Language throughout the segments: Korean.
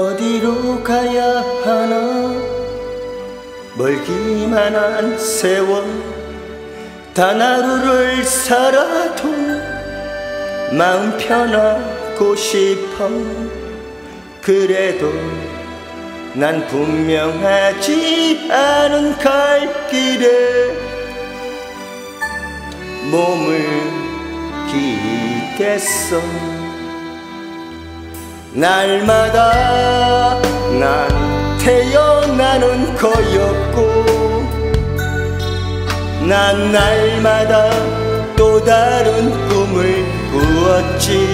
어디로 가야 하나 멀기만 한 세월 단 하루를 살아도 마음 편하고 싶어. 그래도 난 분명하지 않은 갈 길에 몸을 기댔어. 날마다 난 태어나는 거였고 난 날마다 또 다른 꿈을 꾸었지.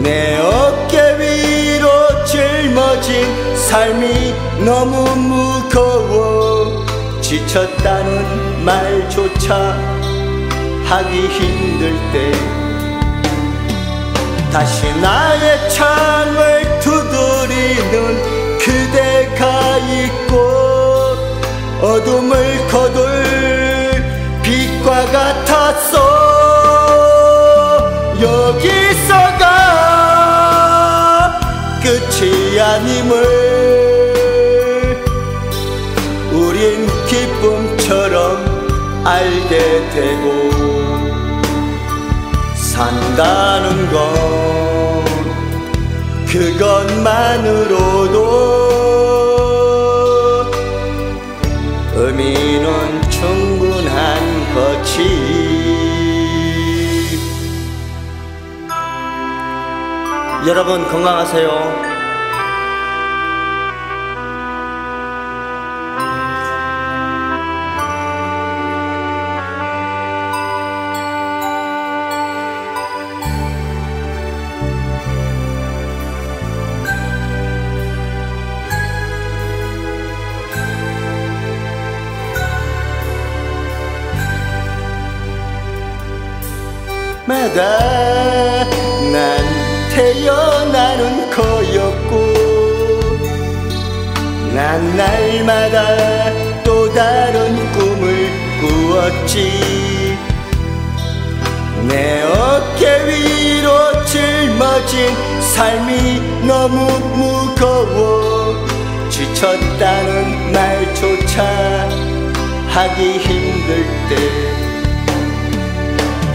내 어깨 위로 짊어진 삶이 너무 무거워 지쳤다는 말조차 하기 힘들 때 다시 나의 창을 두드리는 그대가 있고 어둠을 거둘 빛과 같았어. 여기서가 끝이 아님을 우린 기쁨처럼 알게 되고 산다는 것 그것만으로도 의미는 충분한 거지. 여러분 건강하세요. 마다 난 태어나는 거였고 난 날마다 또 다른 꿈을 꾸었지. 내 어깨 위로 짊어진 삶이 너무 무거워 지쳤다는 말조차 하기 힘들 때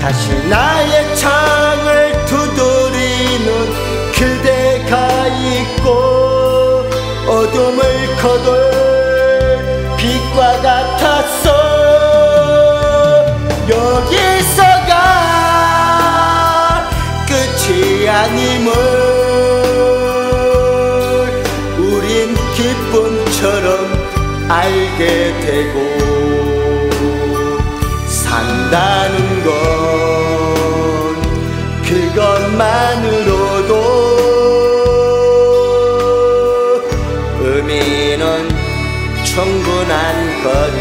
다시 나의 창을 두드리는 그대가 있고 어둠을 거둘 빛과 같았어. 여기서가 끝이 아님을 우린 기쁨처럼 알게 되고 산다는 것 만으로도 의미는 충분한 것.